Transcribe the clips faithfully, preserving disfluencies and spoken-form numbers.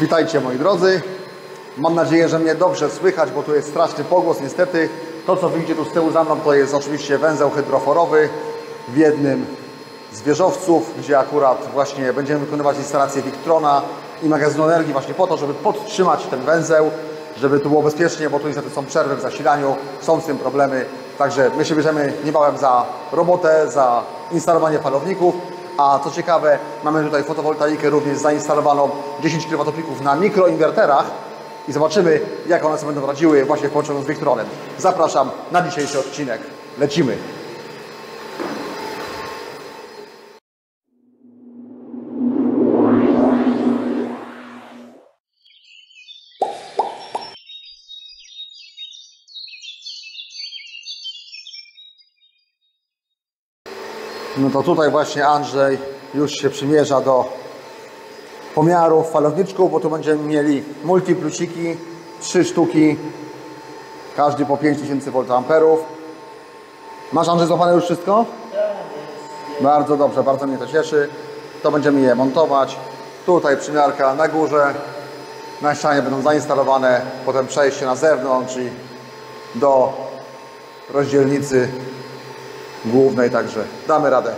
Witajcie moi drodzy. Mam nadzieję, że mnie dobrze słychać, bo tu jest straszny pogłos niestety. To co widzicie tu z tyłu za mną to jest oczywiście węzeł hydroforowy w jednym z wieżowców, gdzie akurat właśnie będziemy wykonywać instalację Victrona i magazynu energii właśnie po to, żeby podtrzymać ten węzeł, żeby tu było bezpiecznie, bo tu niestety są przerwy w zasilaniu, są z tym problemy. Także my się bierzemy niebawem za robotę, za instalowanie falowników. A co ciekawe, mamy tutaj fotowoltaikę również zainstalowaną dziesięć kilowatopików na mikroinwerterach i zobaczymy, jak one sobie będą radziły właśnie w połączeniu z Victronem. Zapraszam na dzisiejszy odcinek. Lecimy! No to tutaj właśnie Andrzej już się przymierza do pomiarów falowniczków, bo tu będziemy mieli multi plusiki, trzy sztuki, każdy po pięć tysięcy woltamperów. Masz Andrzej złapane już wszystko? Tak. Bardzo dobrze, bardzo mnie to cieszy. To będziemy je montować. Tutaj przymiarka na górze, na ścianie będą zainstalowane, potem przejście na zewnątrz i do rozdzielnicy głównej, także damy radę.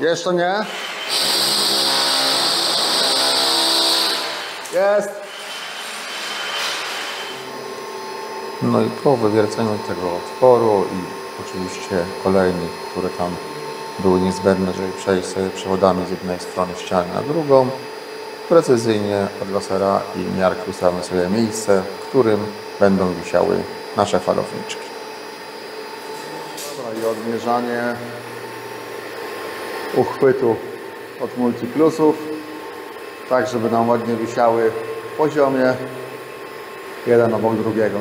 Jeszcze nie? Jest! No i po wywierceniu tego otworu i oczywiście kolejnych, które tam były niezbędne, żeby przejść sobie przewodami z jednej strony ściany na drugą. Precyzyjnie od lasera i miarki ustawiamy sobie miejsce, w którym będą wisiały nasze falowniczki. Dobra, i odmierzanie uchwytu od multiplusów, tak żeby nam ładnie wisiały w poziomie, jeden obok drugiego.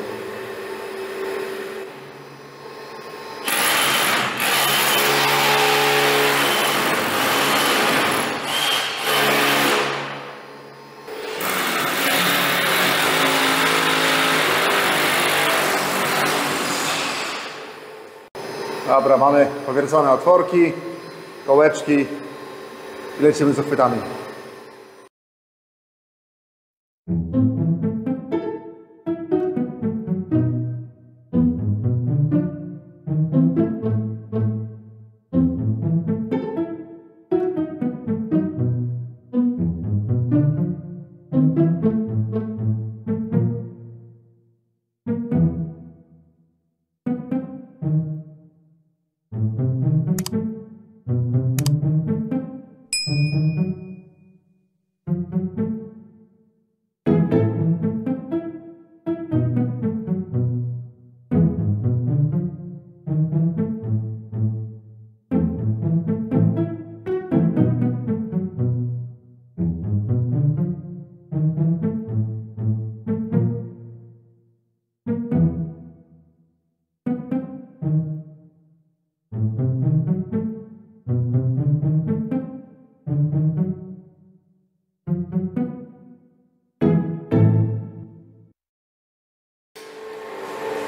Dobra, mamy powiercone otworki, kołeczki i lecimy z uchwytami.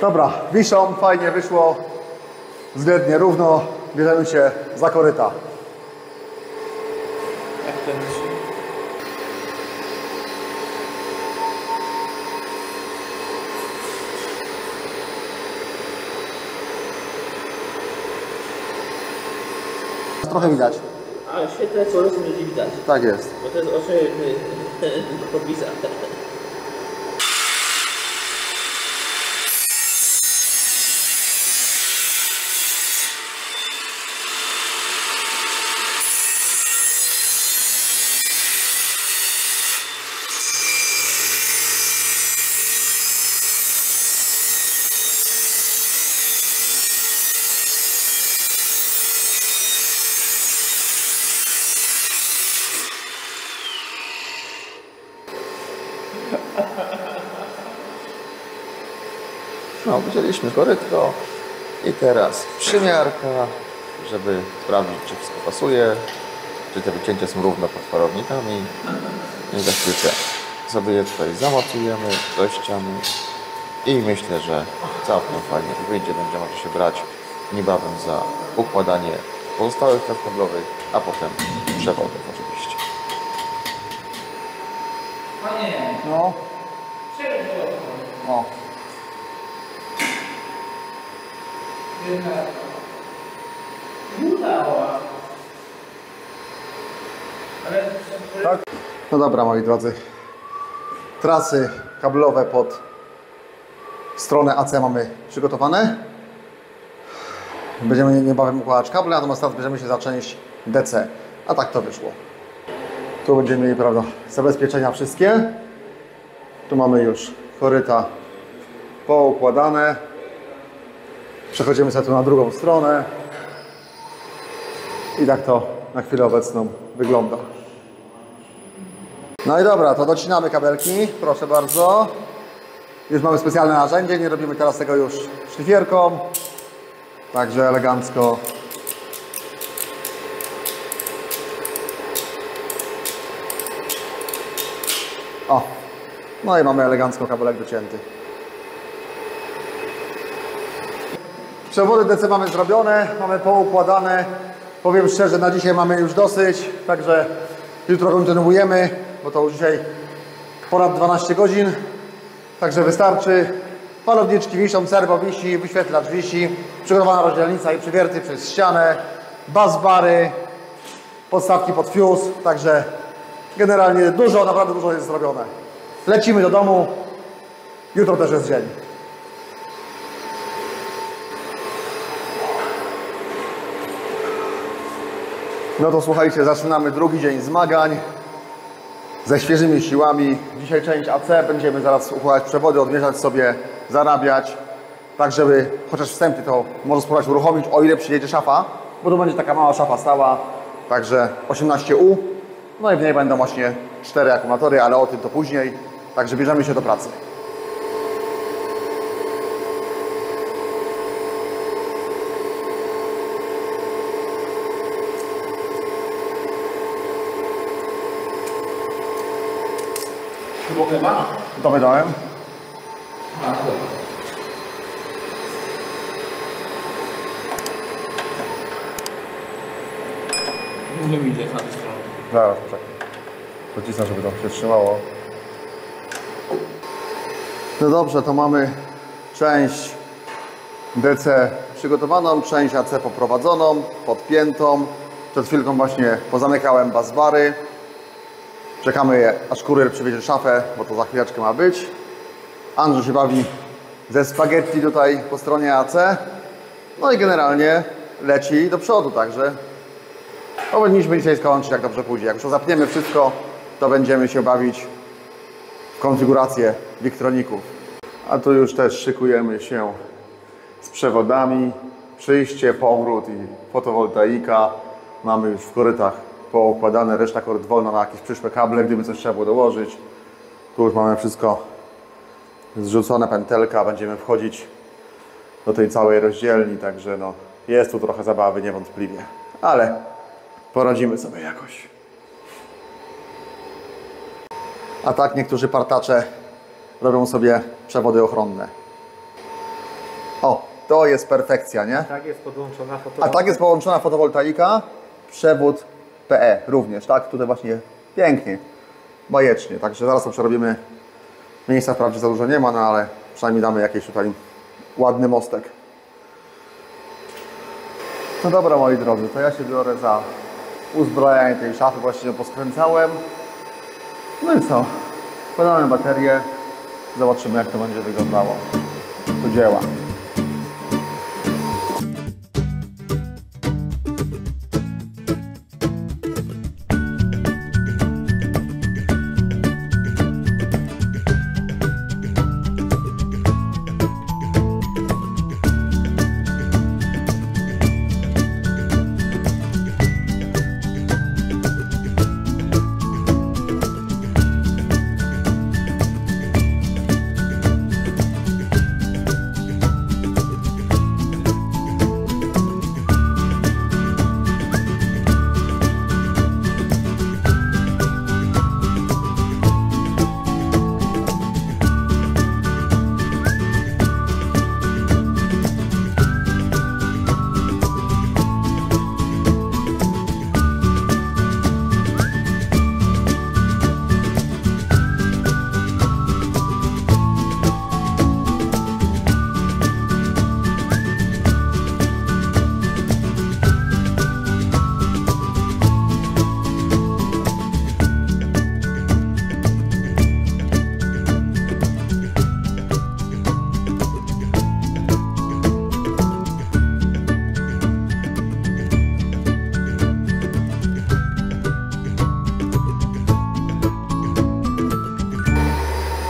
Dobra, wiszą, fajnie wyszło, względnie równo, bierzemy się za koryta. Jak to wisi? Trochę widać. Ale świetne co rozumiem, widać. Tak jest. Bo to jest oczy pobisa. No, wzięliśmy korytko i teraz przymiarka, żeby sprawdzić, czy wszystko pasuje, czy te wycięcia są równo pod falownikami i za chwilkę sobie je tutaj zamocujemy do ściany i myślę, że całkiem fajnie wyjdzie. Będziemy się brać niebawem za układanie pozostałych kart kablowych, a potem przewodów oczywiście. Panie, no. O. Tak. No dobra, moi drodzy, trasy kablowe pod stronę A C mamy przygotowane. Będziemy niebawem układać kable, natomiast teraz bierzemy się za część D C. A tak to wyszło. Tu będziemy mieli, prawda, zabezpieczenia wszystkie. Tu mamy już koryta poukładane. Przechodzimy sobie tu na drugą stronę. I tak to na chwilę obecną wygląda. No i dobra, to docinamy kabelki, proszę bardzo. Już mamy specjalne narzędzie, nie robimy teraz tego już szlifierką. Także elegancko. O, no i mamy elegancko kabelek docięty. Przewody D C mamy zrobione, mamy poukładane. Powiem szczerze, na dzisiaj mamy już dosyć, także jutro kontynuujemy, bo to już dzisiaj ponad dwanaście godzin. Także wystarczy. Falowniczki wiszą, serbo wisi, wyświetlacz wisi, przygotowana rozdzielnica i przywierty przez ścianę, busbary, podstawki pod fuse. Także generalnie dużo, naprawdę dużo jest zrobione. Lecimy do domu. Jutro też jest dzień. No to słuchajcie, zaczynamy drugi dzień zmagań. Ze świeżymi siłami. Dzisiaj część A C, będziemy zaraz układać przewody, odmierzać sobie, zarabiać. Tak, żeby chociaż wstępnie to można spróbować uruchomić, o ile przyjedzie szafa. Bo to będzie taka mała szafa stała. Także osiemnaście U. No i w niej będą właśnie cztery akumulatory, ale o tym to później. Także bierzemy się do pracy. To wydałem. Nie widzę na tej stronie. Zaraz, poczekaj. Pocisnę, żeby tam się trzymało. No dobrze, to mamy część D C przygotowaną, część A C poprowadzoną, podpiętą. Przed chwilką właśnie pozamykałem busbary. Czekamy je, aż kurier przywiezie szafę, bo to za chwileczkę ma być. Andrzej się bawi ze spaghetti tutaj po stronie A C. No i generalnie leci do przodu, także powinniśmy dzisiaj skończyć, jak dobrze pójdzie. Jak już zapniemy wszystko, to będziemy się bawić w konfigurację Victroników. A tu już też szykujemy się z przewodami. Przyjście, powrót i fotowoltaika. Mamy już w korytach poukładane, reszta koryt wolna na jakieś przyszłe kable, gdyby coś trzeba było dołożyć. Tu już mamy wszystko zrzucone, pętelka, będziemy wchodzić do tej całej rozdzielni, także no, jest tu trochę zabawy niewątpliwie, ale poradzimy sobie jakoś. A tak niektórzy partacze robią sobie przewody ochronne. O, to jest perfekcja, nie? Tak jest podłączona fotowoltaika. A tak jest połączona fotowoltaika, przewód P E również, tak? Tutaj właśnie pięknie, bajecznie. Także zaraz to przerobimy. Miejsca wprawdzie za dużo nie ma, no ale przynajmniej damy jakiś tutaj ładny mostek. No dobra, moi drodzy, to ja się biorę za uzbrojenie tej szafy, właściwie poskręcałem. No i co? Wkładamy baterię. Zobaczymy, jak to będzie wyglądało. Do dzieła.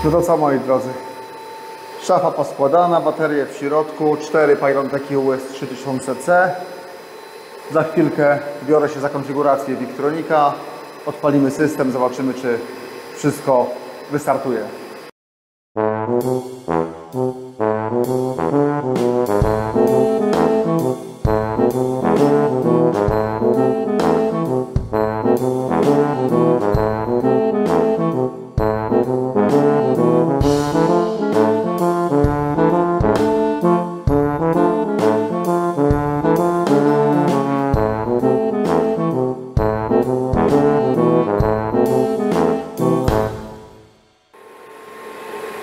No to co, moi drodzy, szafa poskładana, baterie w środku, cztery Pylontech U S trzy tysiące C. Za chwilkę biorę się za konfigurację Victronika, odpalimy system, zobaczymy, czy wszystko wystartuje.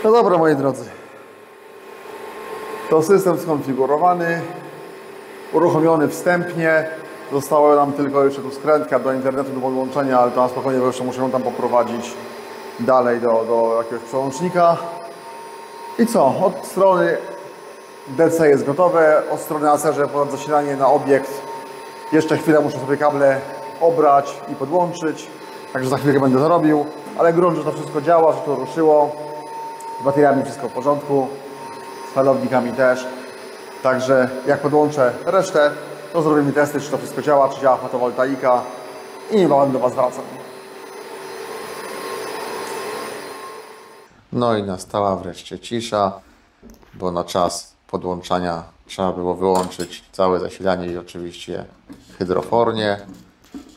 No dobra, moi drodzy, to system skonfigurowany, uruchomiony wstępnie, została nam tylko jeszcze tu skrętka do internetu do podłączenia, ale to na spokojnie, bo jeszcze muszę ją tam poprowadzić dalej do, do jakiegoś przełącznika. I co, od strony D C jest gotowe, od strony Acerze ponad zasilanie na obiekt, jeszcze chwilę muszę sobie kable obrać i podłączyć, także za chwilkę będę to robił, ale grunt, że to wszystko działa, że to ruszyło. Z bateriami wszystko w porządku, z falownikami też. Także jak podłączę resztę, to zrobimy testy, czy to wszystko działa, czy działa fotowoltaika i niebawem do Was wracam. No i nastała wreszcie cisza, bo na czas podłączania trzeba było wyłączyć całe zasilanie i oczywiście hydrofornie.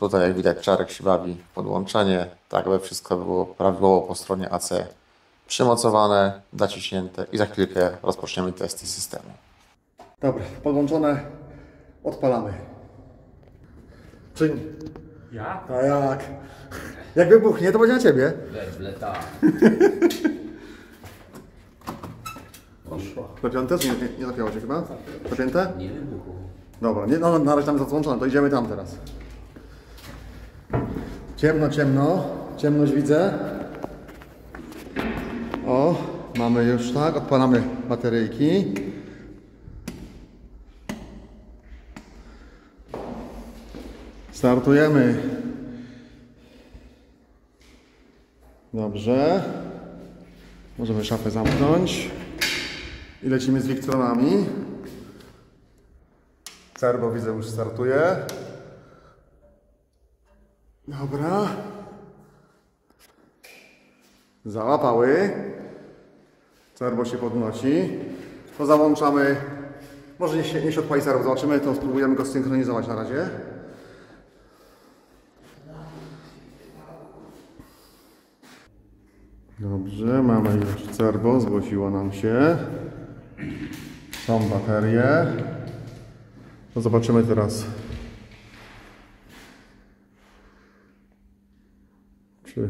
Tutaj jak widać, Czarek się bawi podłączenie, tak by wszystko było prawidłowo po stronie A C. Przymocowane, naciśnięte i za chwilkę rozpoczniemy testy systemu. Dobra, podłączone, odpalamy. Czyń. Ja? A jak? Jak wybuchnie, to będzie na Ciebie. Werbleta. Poszło. Dopięte? Nie, nie dopięło się chyba? Dopięte? Nie wybuchło. Dobra, nie, no, na razie tam załączone, to idziemy tam teraz. Ciemno, ciemno. Ciemność widzę. O, mamy już tak, odpalamy bateryjki. Startujemy. Dobrze. Możemy szafę zamknąć. I lecimy z Victronami. Cerbo widzę już startuje. Dobra. Załapały. Cerbo się podnosi. To załączamy. Może nie się, nie się odpali serwo, zobaczymy, to spróbujemy go zsynchronizować na razie. Dobrze, mamy już Cerbo, zgłosiło nam się. Są baterie. To zobaczymy teraz, czy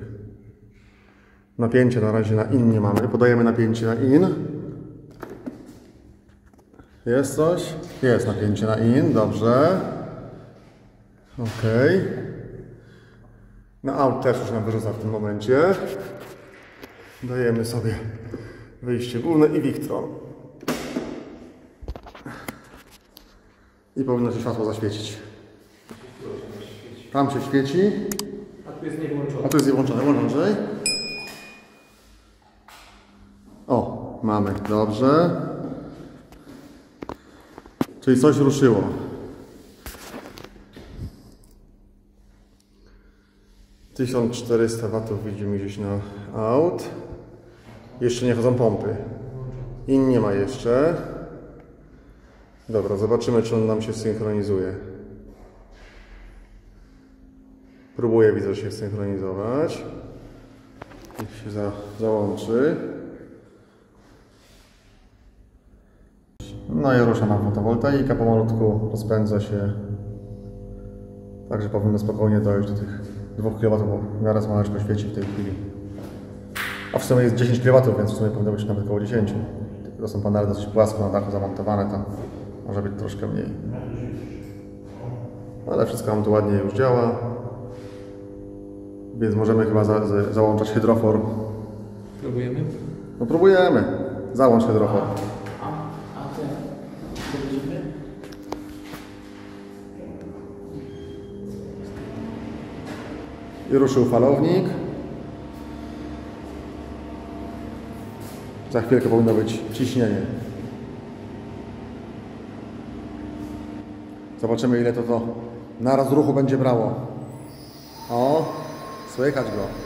napięcie na razie na in nie mamy. Podajemy napięcie na in. Jest coś? Jest napięcie na in. Dobrze. Ok. Na out też już nam wyrzuca w tym momencie. Dajemy sobie wyjście główne i Victron. I powinno się światło zaświecić. Tam się świeci. A tu jest nie włączone. A tu jest nie włączone. Mamy, dobrze. Czyli coś ruszyło. tysiąc czterysta watów widzimy gdzieś na out. Jeszcze nie chodzą pompy. I nie ma jeszcze. Dobra, zobaczymy, czy on nam się synchronizuje. Próbuję, widzę, że się synchronizować. Niech się za, załączy. No i rusza nam fotowoltaika, pomalutku rozpędza się. Także powinno spokojnie dojść do tych dwóch kilowatów, bo w miarę słoneczko świeci w tej chwili. A w sumie jest dziesięć kilowatów, więc w sumie powinno być nawet około dziesięć. To są panele dosyć płasko na dachu zamontowane, tam może być troszkę mniej. Ale wszystko nam tu ładnie już działa. Więc możemy chyba za, za, załączać hydrofor. Próbujemy? No próbujemy. Załącz hydrofor. I ruszył falownik. Za chwilkę powinno być ciśnienie. Zobaczymy, ile to to naraz ruchu będzie brało. O, słychać go.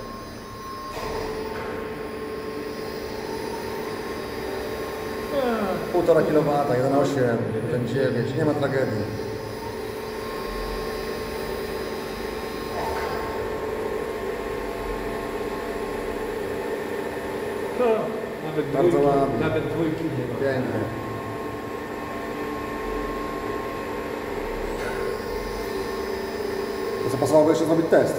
półtora kilowata, jeden przecinek osiem, jeden przecinek dziewięć, nie ma tragedii. Nawet bardzo dwójki, ładnie. Nawet dwójki nie ma. Pięknie. To co, pasowałoby jeszcze zrobić test.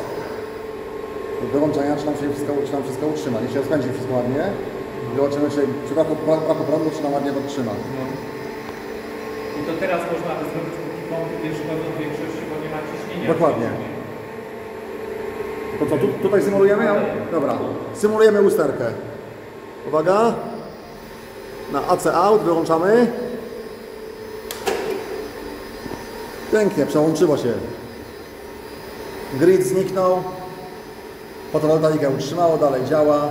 Do wyłączenia, czy nam się wszystko, czy nam wszystko utrzyma. Jeśli rozpędzi wszystko ładnie, wyłączymy się przy braku, braku prądu, czy nam ładnie to trzyma. No. I to teraz można by zrobić taki pomp w większości, bo nie ma ciśnienia. Dokładnie. To co, tu, tutaj symulujemy? Dobra. Symulujemy usterkę. Uwaga, na A C out wyłączamy. Pięknie, przełączyło się. Grid zniknął. Fotowoltaikę utrzymało, dalej działa.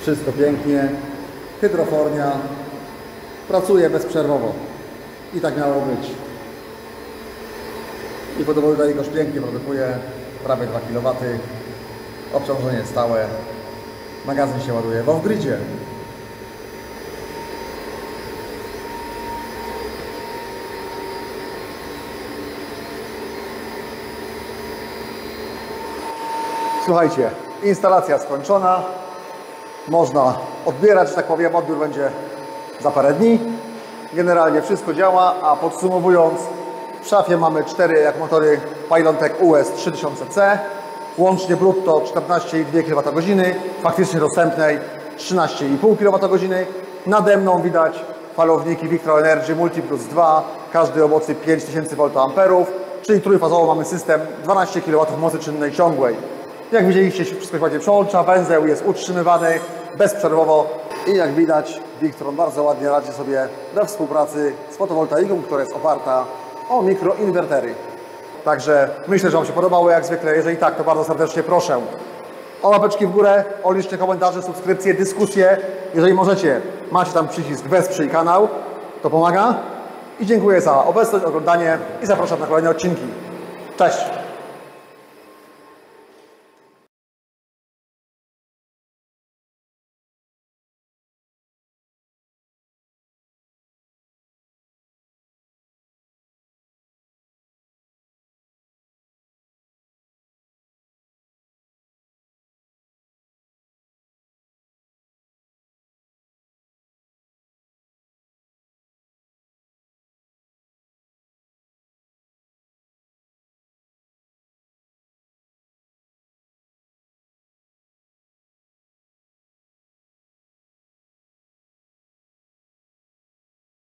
Wszystko pięknie. Hydrofornia pracuje bezprzerwowo. I tak miało być. I fotowoltaika już pięknie produkuje. Prawie dwa kilowata. Obciążenie stałe. Magazyn się ładuje w off gridzie. Słuchajcie, instalacja skończona. Można odbierać, że tak powiem, odbiór będzie za parę dni. Generalnie wszystko działa, a podsumowując, w szafie mamy cztery motory Pylontech U S trzy tysiące C. Łącznie brutto czternaście przecinek dwa kilowata godziny, faktycznie dostępnej trzynaście przecinek pięć kilowata godziny. Nade mną widać falowniki Victron Energy Multi Plus dwa, każdy o mocy pięć tysięcy wolt amperów, czyli trójfazowo mamy system dwanaście kilowatów mocy czynnej ciągłej. Jak widzieliście, wszystko się ładnie przełącza, węzeł jest utrzymywany bezprzerwowo i jak widać Victron bardzo ładnie radzi sobie we współpracy z fotowoltaiką, która jest oparta o mikroinwertery. Także myślę, że Wam się podobało jak zwykle. Jeżeli tak, to bardzo serdecznie proszę o łapeczki w górę, o liczne komentarze, subskrypcje, dyskusje. Jeżeli możecie, macie tam przycisk wesprzyj kanał, to pomaga. I dziękuję za obecność, oglądanie i zapraszam na kolejne odcinki. Cześć!